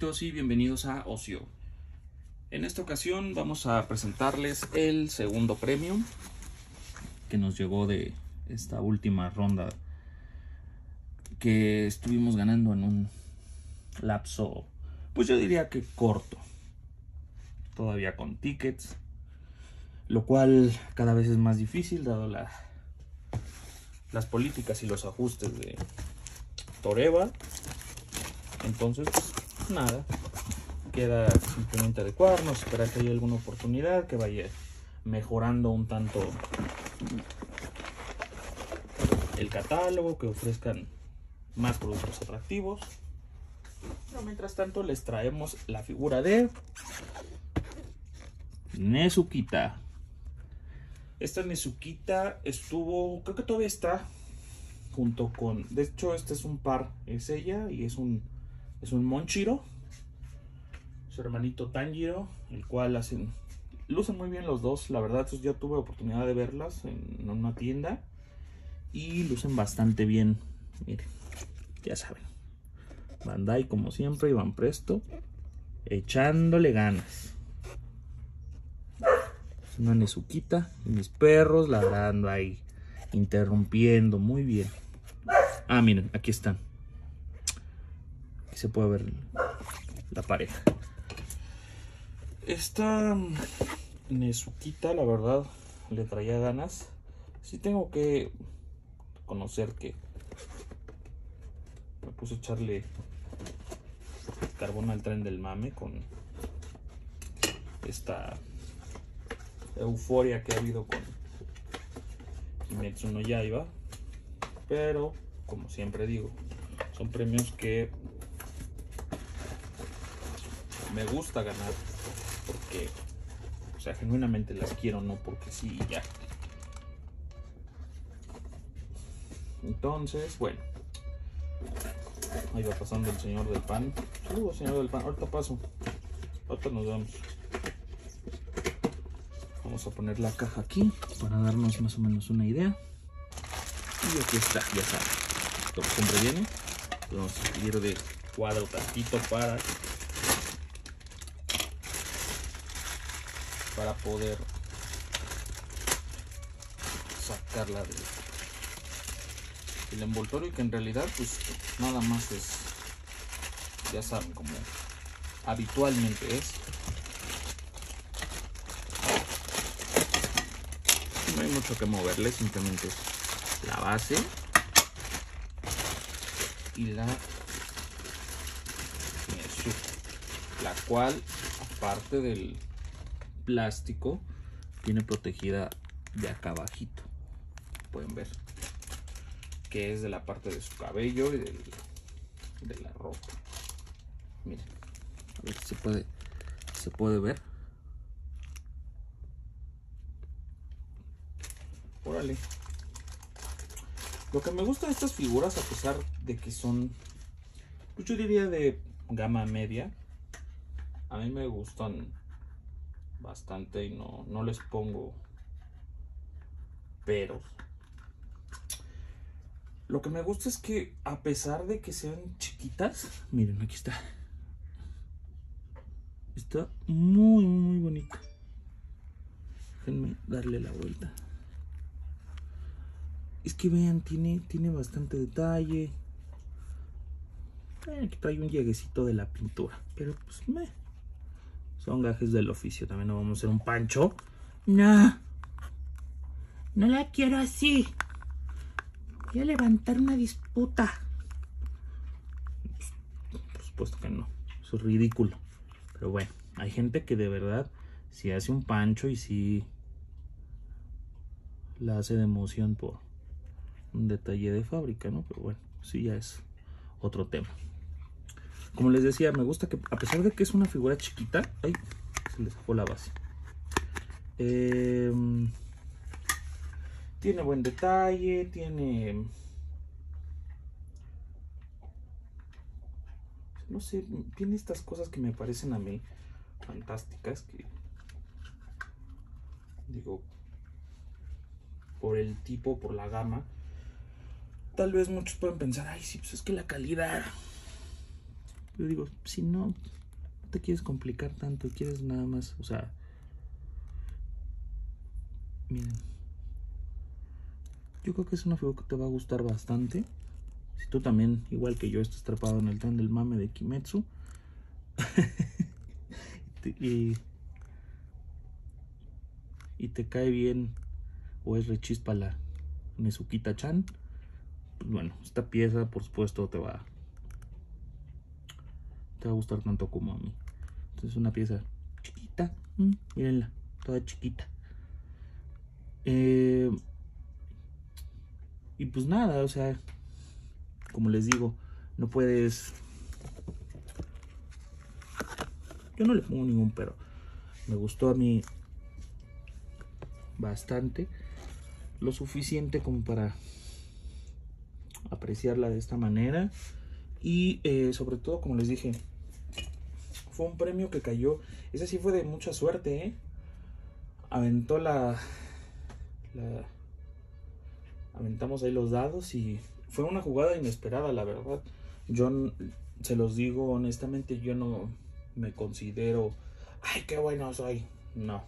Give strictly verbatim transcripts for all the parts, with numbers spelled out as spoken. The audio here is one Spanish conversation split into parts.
amiguitos y bienvenidos a Ocio. En esta ocasión vamos a presentarles el segundo premio que nos llegó de esta última ronda que estuvimos ganando en un lapso, pues yo diría que corto, todavía con tickets, lo cual cada vez es más difícil dado la, las políticas y los ajustes de Toreba. Entonces, pues, nada, queda simplemente adecuarnos, esperar que haya alguna oportunidad, que vaya mejorando un tanto el catálogo, que ofrezcan más productos atractivos. Pero mientras tanto les traemos la figura de Nezukita. Esta Nezukita estuvo, creo que todavía está junto con, de hecho este es un par, es ella y es un Es un Monchiro, su hermanito Tanjiro, el cual hacen, lucen muy bien los dos. La verdad, yo tuve oportunidad de verlas en una tienda y lucen bastante bien. Miren, ya saben, Bandai como siempre, Iván Presto, echándole ganas. Es una Nezukita, mis perros ladrando ahí, interrumpiendo, muy bien. Ah, miren, aquí están. Se puede ver la pareja. Esta Nezukita, la verdad, le traía ganas. Sí tengo que reconocer que me puse a echarle carbón al tren del mame con esta euforia que ha habido con Kimetsu no Yaiba. Pero, como siempre digo, son premios que me gusta ganar porque, o sea, genuinamente las quiero, no porque sí y ya. Entonces, bueno, ahí va pasando el señor del pan. Saludos, señor del pan. Ahorita paso. Ahorita nos vamos. Vamos a poner la caja aquí para darnos más o menos una idea. Y aquí está, ya saben. Esto siempre viene. Vamos a ir de cuadro tantito para... para poder sacarla del, del envoltorio, que en realidad pues nada más es, ya saben, como habitualmente es. No hay mucho que moverle, simplemente es la base y la la cual, aparte del plástico, tiene protegida de acá abajito, pueden ver que es de la parte de su cabello y del, de la ropa. Miren, a ver si se puede se puede ver. Órale, lo que me gusta de estas figuras, a pesar de que son, yo diría, de gama media, a mí me gustan bastante y no, no les pongo peros. Lo que me gusta es que, a pesar de que sean chiquitas, miren, aquí está, está muy muy bonito. Déjenme darle la vuelta. Es que vean, tiene, tiene bastante detalle. Aquí trae un lleguecito de la pintura, pero pues meh, son gajes del oficio. También no vamos a hacer un pancho. No. No la quiero así. Voy a levantar una disputa. Por supuesto que no. Eso es ridículo. Pero bueno, hay gente que de verdad si hace un pancho y si la hace de emoción por un detalle de fábrica, ¿no? Pero bueno, sí, ya es otro tema. Como les decía, me gusta que, a pesar de que es una figura chiquita... Ay, se le sacó la base. Eh, tiene buen detalle, tiene... No sé, tiene estas cosas que me parecen a mí fantásticas. Que digo, por el tipo, por la gama, tal vez muchos pueden pensar, ay, sí, pues es que la calidad... Yo digo, si no, no te quieres complicar tanto, quieres nada más, o sea, miren, yo creo que es una figura que te va a gustar bastante. Si tú también, igual que yo, estás atrapado en el tren del mame de Kimetsu y, y te cae bien o es rechispa la Nezukita-chan, pues bueno, esta pieza por supuesto te va, te va a gustar tanto como a mí. Entonces es una pieza chiquita, mm, mírenla, toda chiquita. Eh, y pues nada, o sea, como les digo, no puedes... Yo no le pongo ningún pero. Me gustó a mí bastante. Lo suficiente como para apreciarla de esta manera. Y eh, sobre todo, como les dije, fue un premio que cayó. Ese sí fue de mucha suerte, ¿eh? Aventó la... la... Aventamos ahí los dados y... Fue una jugada inesperada, la verdad. Yo se los digo honestamente, yo no me considero, ay, qué bueno soy. No.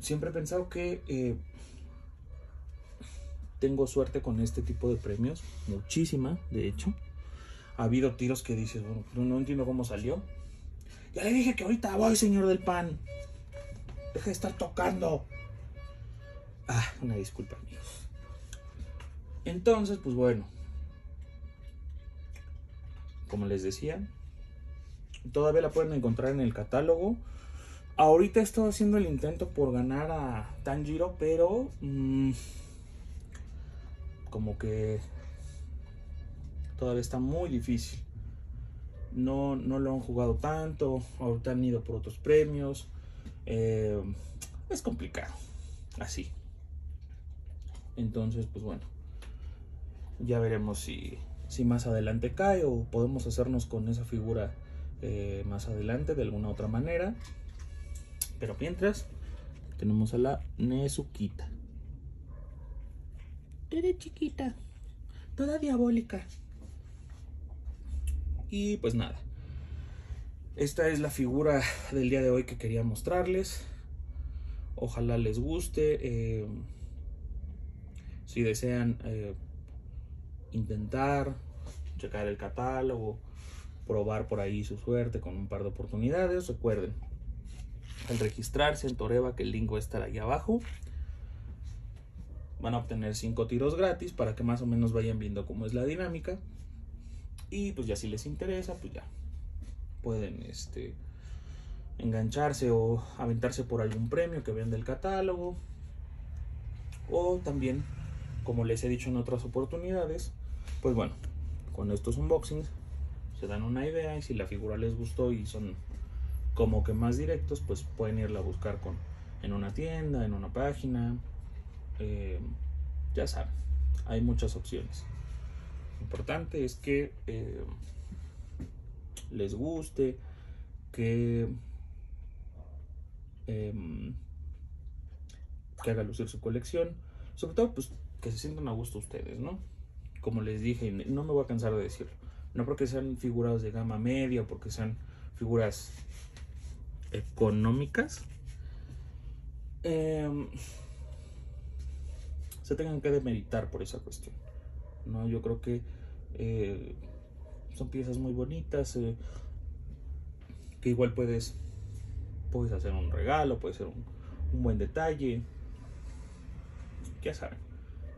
Siempre he pensado que eh, tengo suerte con este tipo de premios. Muchísima, de hecho. Ha habido tiros que dices, bueno, no entiendo cómo salió. Ya le dije que ahorita voy, señor del pan. Deja de estar tocando. Ah, una disculpa, amigos. Entonces, pues bueno, como les decía, todavía la pueden encontrar en el catálogo. Ahorita estoy haciendo el intento por ganar a Tanjiro, pero mmm, como que todavía está muy difícil. No, no lo han jugado tanto, ahorita han ido por otros premios. Eh, es complicado, así. Entonces, pues bueno. Ya veremos si, si más adelante cae o podemos hacernos con esa figura eh, más adelante de alguna otra manera. Pero mientras, tenemos a la Nezukita. Eres chiquita, toda diabólica. Y pues nada, esta es la figura del día de hoy que quería mostrarles. Ojalá les guste. Eh, si desean... Eh, intentar checar el catálogo, probar por ahí su suerte con un par de oportunidades. Recuerden, al registrarse en Toreba, que el link va a estar ahí abajo, van a obtener cinco tiros gratis para que más o menos vayan viendo cómo es la dinámica. Y pues ya si les interesa, pues ya pueden este, engancharse o aventarse por algún premio que venda el catálogo. O también, como les he dicho en otras oportunidades, pues bueno, con estos unboxings se dan una idea, y si la figura les gustó y son como que más directos, pues pueden irla a buscar con, en una tienda, en una página. Eh, ya saben, hay muchas opciones. Lo importante es que eh, les guste, que, eh, que haga lucir su colección. Sobre todo, pues, que se sientan a gusto ustedes, ¿no? Como les dije, no me voy a cansar de decirlo. No porque sean figuras de gama media, porque sean figuras económicas, eh, se tengan que demeritar por esa cuestión, ¿no? Yo creo que eh, son piezas muy bonitas, eh, que igual puedes, puedes hacer un regalo, puede ser un, un buen detalle. Ya saben,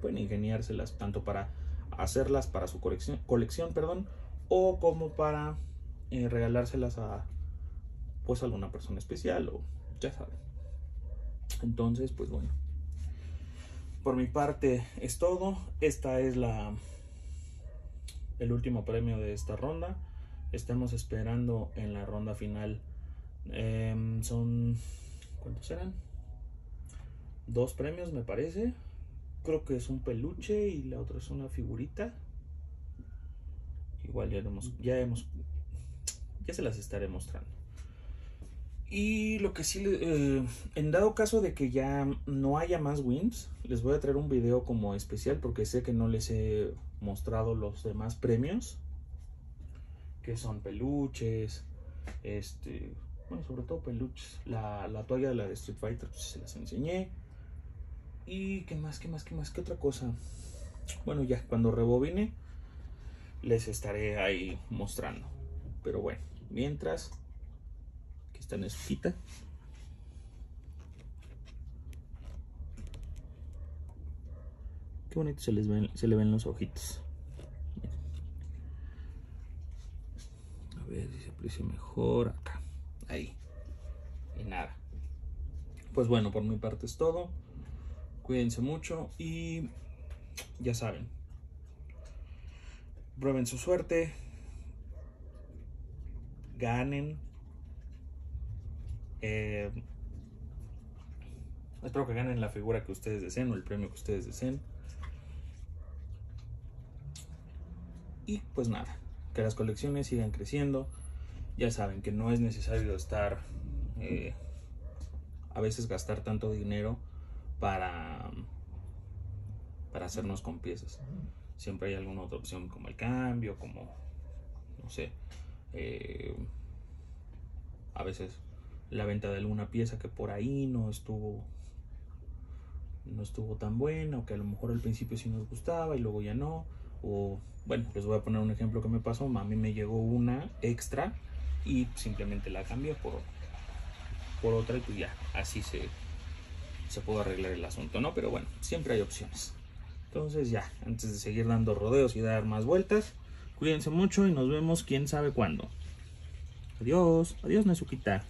pueden ingeniárselas tanto para hacerlas para su colección, colección perdón, o como para eh, regalárselas a pues alguna persona especial, o ya saben. Entonces, pues bueno, por mi parte es todo. Esta es la el último premio de esta ronda. Estamos esperando en la ronda final, eh, son, ¿cuántos serán? Dos premios, me parece. Creo que es un peluche y la otra es una figurita. Igual ya hemos, ya hemos, ya se las estaré mostrando. Y lo que sí, eh, en dado caso de que ya no haya más wins, les voy a traer un video como especial, porque sé que no les he mostrado los demás premios. que son peluches, este, bueno, sobre todo peluches, la, la toalla de la de Street Fighter, pues se las enseñé. Y qué más, qué más, qué más, qué otra cosa. Bueno, ya cuando rebobine les estaré ahí mostrando. Pero bueno, mientras, aquí está Nezukita. Qué bonito se les ven, se le ven los ojitos. A ver si se aprecia mejor acá. Ahí. Y nada. Pues bueno, por mi parte es todo. Cuídense mucho y ya saben. Prueben su suerte. Ganen. Eh, espero que ganen la figura que ustedes deseen o el premio que ustedes deseen. Y pues nada, que las colecciones sigan creciendo. Ya saben que no es necesario estar, eh, a veces gastar tanto dinero para, para hacernos con piezas. Siempre hay alguna otra opción como el cambio, como, no sé, eh, a veces la venta de alguna pieza que por ahí no estuvo, no estuvo tan buena, o que a lo mejor al principio sí nos gustaba y luego ya no. O, bueno, les voy a poner un ejemplo que me pasó. A mí me llegó una extra y simplemente la cambié por, por otra y pues ya, así se, se pudo arreglar el asunto, ¿no? Pero bueno, siempre hay opciones. Entonces ya, antes de seguir dando rodeos y dar más vueltas, cuídense mucho y nos vemos quién sabe cuándo. Adiós, adiós Nezukita.